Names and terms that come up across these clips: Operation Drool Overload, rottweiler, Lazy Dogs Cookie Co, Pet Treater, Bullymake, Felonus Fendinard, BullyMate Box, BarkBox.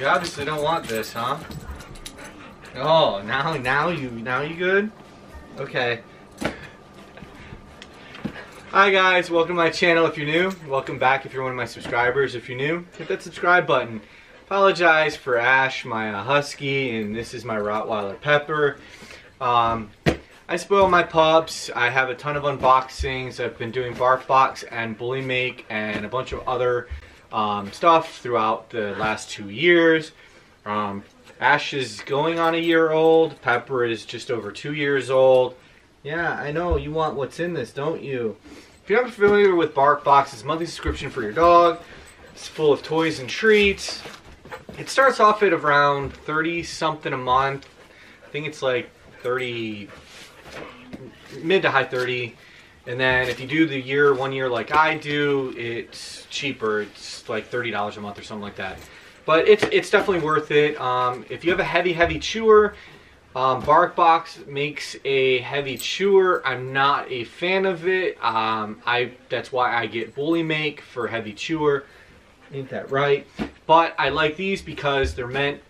You obviously don't want this, huh? Oh, now you good? Okay. Hi guys, welcome to my channel if you're new. Welcome back if you're one of my subscribers. If you're new, hit that subscribe button. Apologize for Ash, my husky, and this is my Rottweiler Pepper. I spoil my pups. I have a ton of unboxings. I've been doing BarkBox and Bullymake and a bunch of other stuff throughout the last 2 years. Ash is going on a year old. Pepper is just over 2 years old. Yeah, I know you want what's in this, don't you? If you're not familiar with BarkBox, it's a monthly subscription for your dog. It's full of toys and treats. It starts off at around 30 something a month. I think it's like 30, mid to high 30. And then if you do the year, 1 year like I do, it's cheaper. It's like $30 a month or something like that. But it's definitely worth it. If you have a heavy chewer, BarkBox makes a heavy chewer. I'm not a fan of it. That's why I get Bullymake for heavy chewer. Ain't that right? But I like these because they're meant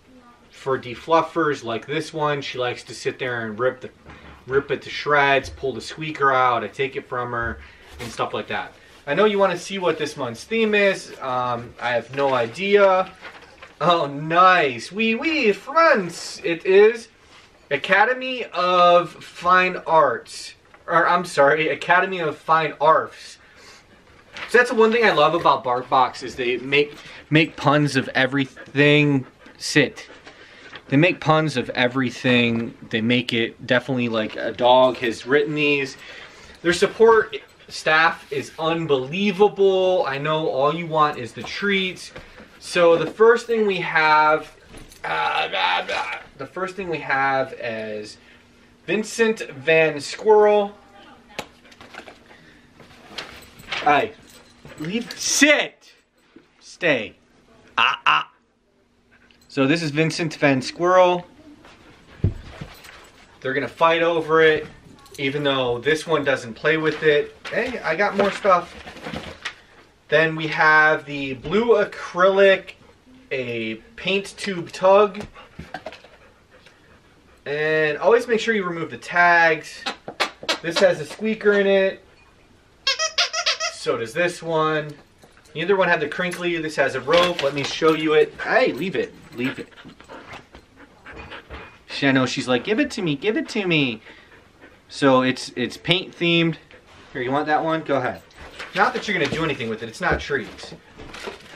for defluffers like this one. She likes to sit there and rip it to shreds, pull the squeaker out. I take it from her and stuff like that. I know you want to see what this month's theme is. I have no idea. Oh, nice. Oui, France. It is Academy of Fine Arts, or I'm sorry, Academy of Fine Arts. So that's the one thing I love about BarkBox is they make puns of everything. Sit. They make puns of everything. They make it definitely like a dog has written these. Their support staff is unbelievable. I know all you want is the treats. So the first thing we have is Vincent Van Squirrel. Hey, leave, sit, stay. So this is Vincent Van Squirrel. They're gonna fight over it, even though this one doesn't play with it. Hey, I got more stuff. Then we have the blue acrylic, a paint tube tug. And always make sure you remove the tags. This has a squeaker in it. So does this one. Neither one had the crinkly. This has a rope. Let me show you it. Hey, leave it. Leave it. I know she's like, give it to me. Give it to me. So it's paint themed. Here, you want that one? Go ahead. Not that you're going to do anything with it. It's not treats.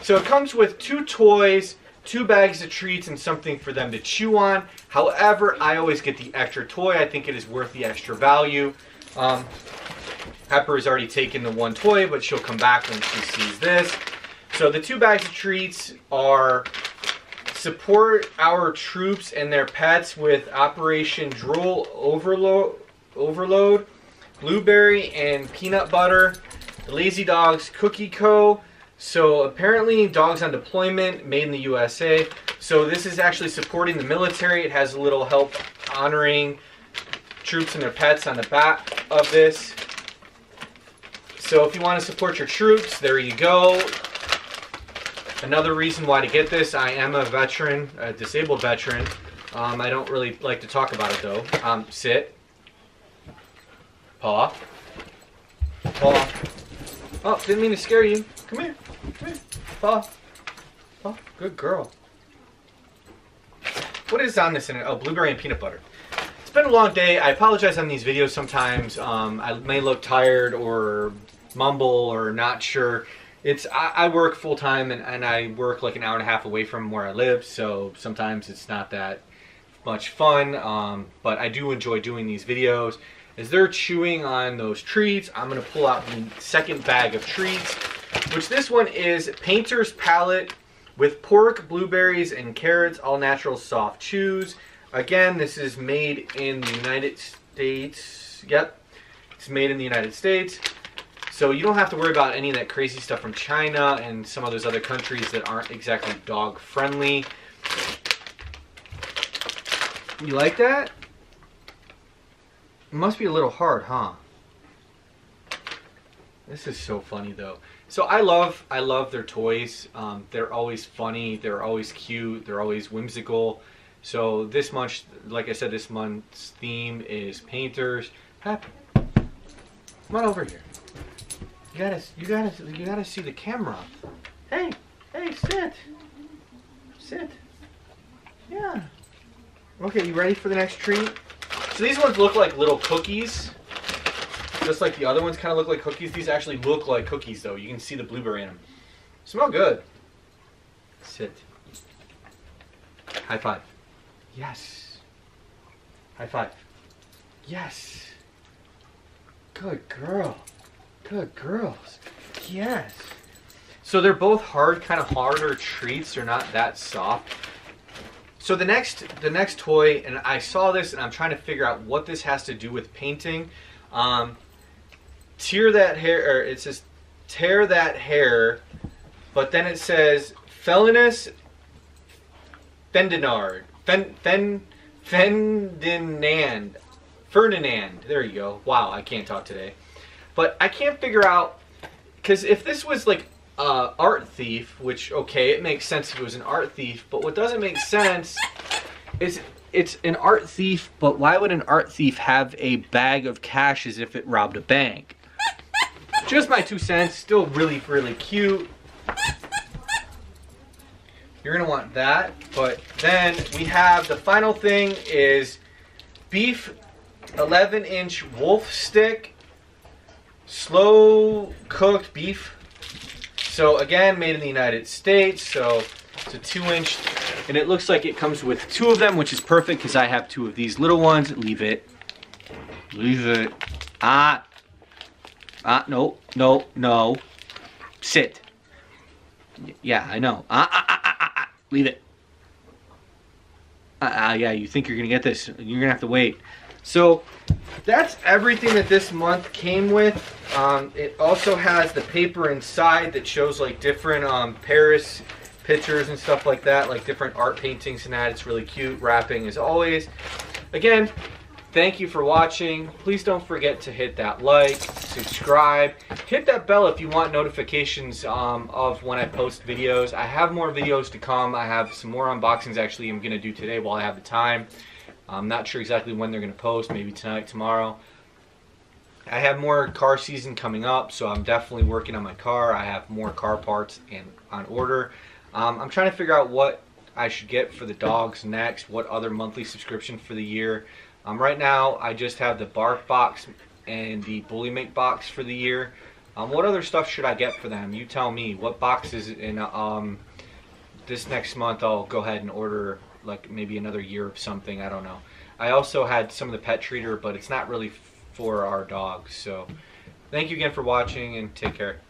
So it comes with 2 toys, 2 bags of treats, and something for them to chew on. However, I always get the extra toy. I think it is worth the extra value. Pepper has already taken the 1 toy, but she'll come back when she sees this. So the 2 bags of treats are support our troops and their pets with Operation Drool Overload, blueberry and peanut butter, the Lazy Dogs Cookie Co. So apparently dogs on deployment, made in the USA. So this is actually supporting the military. It has a little help honoring troops and their pets on the back of this. So if you want to support your troops, there you go. Another reason why to get this, I am a veteran, a disabled veteran. I don't really like to talk about it though. Sit. Paw. Paw. Oh, didn't mean to scare you. Come here. Come here. Paw. Paw. Good girl. What is on this? Oh, blueberry and peanut butter. It's been a long day. I apologize on these videos sometimes. I may look tired or mumble or not sure. I work full time and I work like an hour and a half away from where I live, so sometimes it's not that much fun, but I do enjoy doing these videos. As they're chewing on those treats, I'm going to pull out the 2nd bag of treats, which this one is Painter's Palette with pork, blueberries, and carrots, all natural soft chews. Again, this is made in the United States. Yep, it's made in the United States. So you don't have to worry about any of that crazy stuff from China and some of those other countries that aren't exactly dog friendly. You like that? It must be a little hard, huh? This is so funny though. So I love their toys. They're always funny, they're always cute, they're always whimsical. So this month, like I said, this month's theme is painters. Pep, come on over here. You gotta see the camera. Hey, sit. Yeah. Okay, you ready for the next treat? So these ones look like little cookies. Just like the other ones kind of look like cookies. These actually look like cookies, though. You can see the blueberry in them. Smell good. Sit. High five. Yes. High five. Yes. Good girl. Good girls. Yes. So they're both hard, kind of harder treats. They're not that soft. So the next toy, and I saw this, and I'm trying to figure out what this has to do with painting. Tear that hair, or it says tear that hair, but then it says Felonus Fendinard. Ferdinand. There you go. Wow, I can't talk today. But I can't figure out, because if this was like art thief, which, okay, it makes sense if it was an art thief, but what doesn't make sense is it's an art thief, but why would an art thief have a bag of cash as if it robbed a bank? Just my 2 cents. Still really, really cute. You're gonna want that. But then we have the final thing is beef 11-inch wolf stick, slow cooked beef. So again, made in the United States, so it's a 2-inch, and it looks like it comes with 2 of them, which is perfect because I have 2 of these little ones. Leave it. No. Sit. Yeah, I know. Leave it. Yeah, you think you're gonna get this? You're gonna have to wait. So that's everything that this month came with. It also has the paper inside that shows like different Paris pictures and stuff like that, like different art paintings and that. It's really cute. Wrapping as always. Again, thank you for watching. Please don't forget to hit that like, subscribe, hit that bell if you want notifications of when I post videos. I have more videos to come. I have some more unboxings actually I'm going to do today while I have the time. I'm not sure exactly when they're going to post, maybe tonight, tomorrow. I have more car season coming up, so I'm definitely working on my car. I have more car parts and on order. I'm trying to figure out what I should get for the dogs next, what other monthly subscription for the year. Right now, I just have the BarkBox and the BullyMate Box for the year. What other stuff should I get for them? You tell me. What boxes in this next month I'll go ahead and order, like maybe another year of something, I don't know. I also had some of the Pet Treater, but it's not really for our dogs. So thank you again for watching and take care.